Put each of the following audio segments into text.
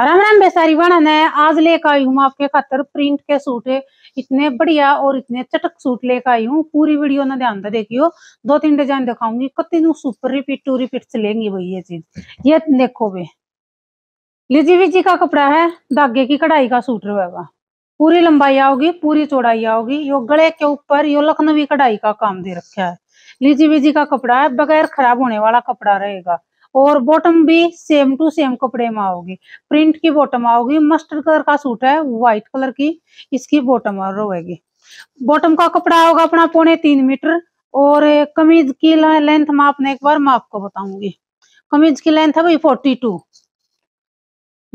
राम राम बेसारी बहन है। आज लेकर आई हूँ आपके खातर प्रिंट के सूट, इतने बढ़िया और इतने चटक सूट लेकर आई हूँ। पूरी वीडियो ना ध्यान से देखियो, 2-3 डिजाइन दिखाऊंगी। कितनी सुपर रिपीट टू रिपीट से लेंगी भाई ये चीज। ये देखो बे, लिजी विजी का कपड़ा है, धागे की कढ़ाई का सूट रहेगा। पूरी लंबाई आओगी, पूरी चौड़ाई आओगी। यो गले के ऊपर यो लखनवी कढ़ाई का काम दे रखा है। लिजी विजी का कपड़ा है, बगैर खराब होने वाला कपड़ा रहेगा। और बॉटम भी सेम टू सेम कपड़े में आओगी। प्रिंट की बॉटम आओगी, मस्टर्ड कलर का सूट है, व्हाइट कलर की इसकी बॉटम और रहेगी। बॉटम का कपड़ा होगा अपना 3.25 मीटर। और कमीज की लेंथ मापने एक बार मैं आपको बताऊंगी। कमीज की लेंथ है भाई 42,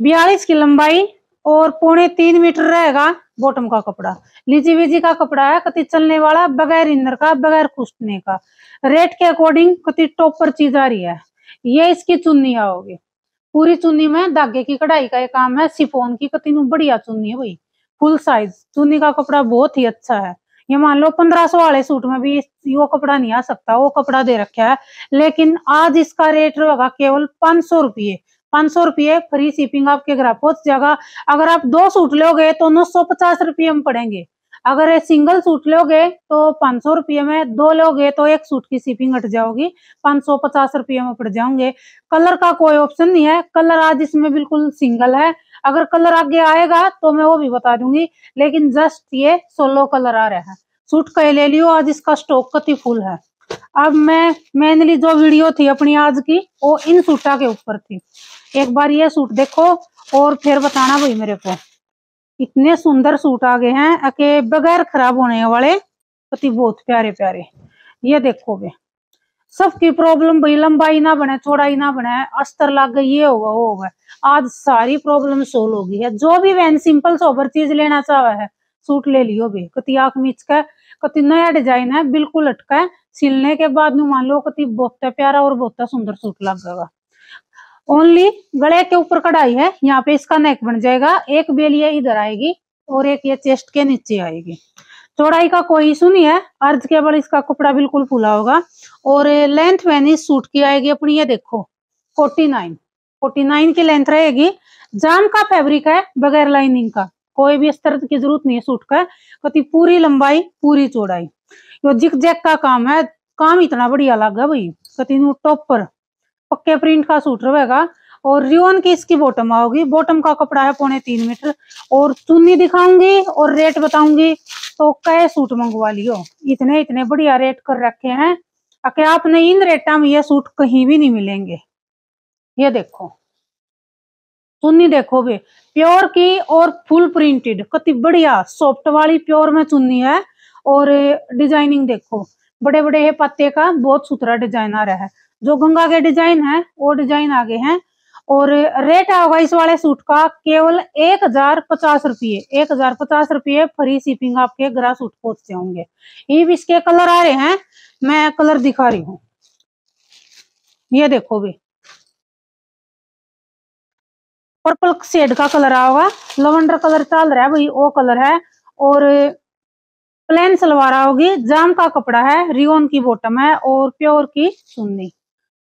42 की लंबाई और 3.25 मीटर रहेगा बॉटम का कपड़ा। लीजी वीजी का कपड़ा है, कति चलने वाला, बगैर इंदर का, बगैर कुश्तने का। रेट के अकॉर्डिंग कति टॉपर चीज आ रही है। ये इसकी चुन्नी आओगी, पूरी चुन्नी में धागे की कढ़ाई का ये काम है। सिफोन की कतीनू बढ़िया चुन्नी है भाई, फुल साइज चुन्नी का कपड़ा बहुत ही अच्छा है। ये मान लो 1500 वाले सूट में भी वो कपड़ा नहीं आ सकता, वो कपड़ा दे रखा है। लेकिन आज इसका रेट रहेगा केवल 500 रुपये। 500 रुपये फ्री शिपिंग आपके घर पहुंच जाएगा। अगर आप 2 सूट लोगे तो 950 रुपये में पड़ेंगे। अगर ये सिंगल सूट लोगे तो 500 रुपये में, 2 लोगे तो 1 सूट की शिपिंग हट जाओगी, 550 रुपये में पड़ जाओगे। कलर का कोई ऑप्शन नहीं है, कलर आज इसमें बिल्कुल सिंगल है। अगर कलर आगे आएगा तो मैं वो भी बता दूंगी, लेकिन जस्ट ये 16 कलर आ रहा है। सूट का ले लियो, आज इसका स्टॉक कति फुल है। अब मैं मेनली जो वीडियो थी अपनी आज की वो इन सूटा के ऊपर थी। एक बार ये सूट देखो और फिर बताना भाई मेरे को। इतने सुंदर सूट आ गए हैं कि बगैर खराब होने वाले, पति बहुत प्यारे प्यारे। ये देखो बे, सबकी प्रॉब्लम भाई लंबाई ना बने, चौड़ाई ना बने, अस्तर लग गई, ये होगा वो होगा। आज सारी प्रॉब्लम सोल्व हो गई है। जो भी वैन सिंपल सोबर चीज लेना चाहे है सूट ले लियो बे। कति आंख मीच का, कति नया डिजाइन है, बिल्कुल अटका है। सिलने के बाद में मान लो कति बहुत प्यारा और बहुत सुंदर सूट लगेगा। ओनली गले के ऊपर कढ़ाई है, यहाँ पे इसका नेक बन जाएगा। एक बेलिया इधर आएगी और एक ये चेस्ट के नीचे आएगी। चौड़ाई का कोई इशू नहीं है, अर्ज केवल इसका कपड़ा बिल्कुल फुला होगा। और लेंथ वैनी सूट की आएगी अपनी, ये देखो 49 की लेंथ रहेगी। जाम का फैब्रिक है, बगैर लाइनिंग का, कोई भी स्तर की जरूरत नहीं है सूट का। कति पूरी लंबाई पूरी चौड़ाई, यो जिग-जैग का काम है। काम इतना बढ़िया लगा भाई, कति टॉपर पक्के प्रिंट का सूट रहेगा। और रियोन की इसकी बॉटम आओगी, बॉटम का कपड़ा है 3.25 मीटर। और चुन्नी दिखाऊंगी और रेट बताऊंगी, तो कै सूट मंगवा लियो। इतने इतने बढ़िया रेट कर रखे हैं कि आपने इन रेटा में ये सूट कहीं भी नहीं मिलेंगे। ये देखो चुन्नी देखो बे, प्योर की और फुल प्रिंटेड, कति बढ़िया सॉफ्ट वाली प्योर में चुन्नी है। और डिजाइनिंग देखो, बड़े बड़े पत्ते का बहुत सुथरा डिजाइन आ रहा है। जो गंगा के डिजाइन है वो डिजाइन आगे हैं। और रेट होगा इस वाले सूट का केवल 1050 रुपये। 1050 रुपये फ्री शिपिंग आपके ग्रास सूट पहुंचते होंगे। ये भी इसके कलर आ रहे हैं, मैं कलर दिखा रही हूँ। ये देखो भी, पर्पल शेड का कलर आओगा, लवंडर कलर चल रहा है भाई वो कलर है। और प्लेन सलवार होगी, जाम का कपड़ा है, रियोन की बॉटम है और प्योर की चुन्नी।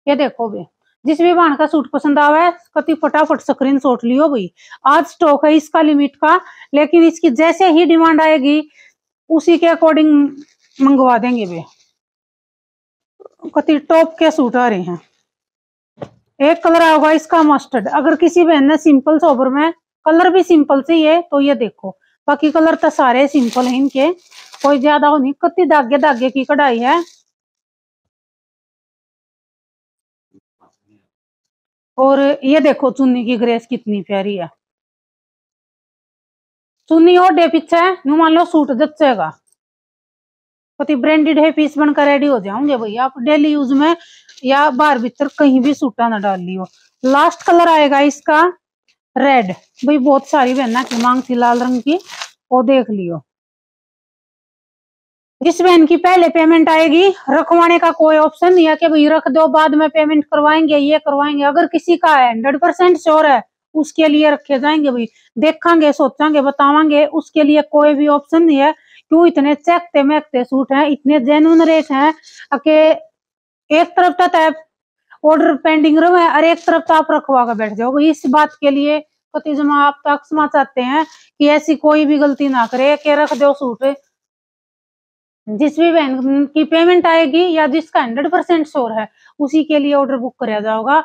ये देखो बे, जिस भी बहन का सूट पसंद आवा है कति फटाफट स्क्रीनशॉट लियो भाई। आज स्टॉक है इसका लिमिट का, लेकिन इसकी जैसे ही डिमांड आएगी उसी के अकॉर्डिंग मंगवा देंगे बे। कति टॉप के सूट आ रहे हैं। एक कलर होगा इसका मस्टर्ड। अगर किसी बहन ने सिंपल सोबर में कलर भी सिंपल से है तो ये देखो, बाकी कलर तो सारे सिंपल है इनके, कोई ज्यादा हो नहीं। कति धागे धागे की कढ़ाई है। और ये देखो चुन्नी की ग्रेस कितनी प्यारी है। चुन्नी और डे पीछे है, मान लो सूट जचेगा। कति ब्रांडेड है पीस बनकर रेडी हो जाओगे भैया आप। डेली यूज में या बाहर भीतर कहीं भी सूटा ना डाल लियो। लास्ट कलर आएगा इसका रेड भाई, बहुत सारी बहना की मांग थी लाल रंग की, वो देख लियो। जिस बहन की पहले पेमेंट आएगी रखवाने का कोई ऑप्शन नहीं है कि भाई रख दो बाद में पेमेंट करवाएंगे ये करवाएंगे। अगर किसी का है 100% श्योर है उसके लिए रखे जाएंगे भाई। देखांगे सोचांगे बतावांगे, उसके लिए कोई भी ऑप्शन नहीं है। क्यों इतने चेकते महकते सूट हैं, इतने जेन्युइन रेट हैं कि एक तरफ तक ऑर्डर पेंडिंग रहे और एक तरफ तो आप रखवा कर बैठ जाओगे। इस बात के लिए पति जमा आप तक क्षमा चाहते हैं कि ऐसी कोई भी गलती ना करे के रख दो सूट। जिस भी बहन की पेमेंट आएगी या जिसका 100% श्योर है उसी के लिए ऑर्डर बुक कराया जाओगा।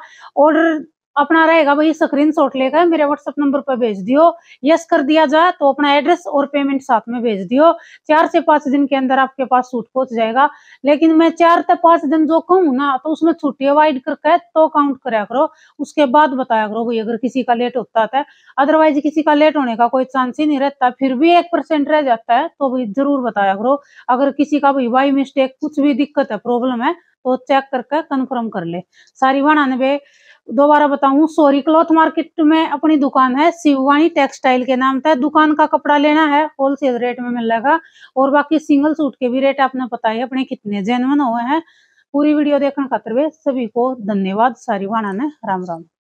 ऑर्डर अपना रहेगा भाई, स्क्रीनशॉट लेकर मेरे व्हाट्सएप नंबर पर भेज दियो। यस कर दिया जाए तो अपना एड्रेस और पेमेंट साथ में भेज दियो। 4 से 5 दिन के अंदर आपके पास सूट पहुंच जाएगा। लेकिन मैं 4 से 5 दिन जो कहूँ ना तो उसमें छुट्टी अवॉइड करके तो काउंट कराया करो, उसके बाद बताया करो भाई अगर किसी का लेट होता है। अदरवाइज किसी का लेट होने का कोई चांस ही नहीं रहता, फिर भी 1% रह जाता है तो भाई जरूर बताया करो। अगर किसी का भाई बाई मिस्टेक कुछ भी दिक्कत है, प्रॉब्लम है तो चेक करके कंफर्म कर ले। सारी 191 दोबारा बताऊं, सॉरी क्लॉथ मार्केट में अपनी दुकान है, शिववानी टेक्सटाइल के नाम था। दुकान का कपड़ा लेना है होलसेल रेट में मिलेगा, और बाकी सिंगल सूट के भी रेट आपने पता ही अपने कितने जेन्युइन हुए हैं। पूरी वीडियो देखने खातिर वे सभी को धन्यवाद। सारी 191 राम राम।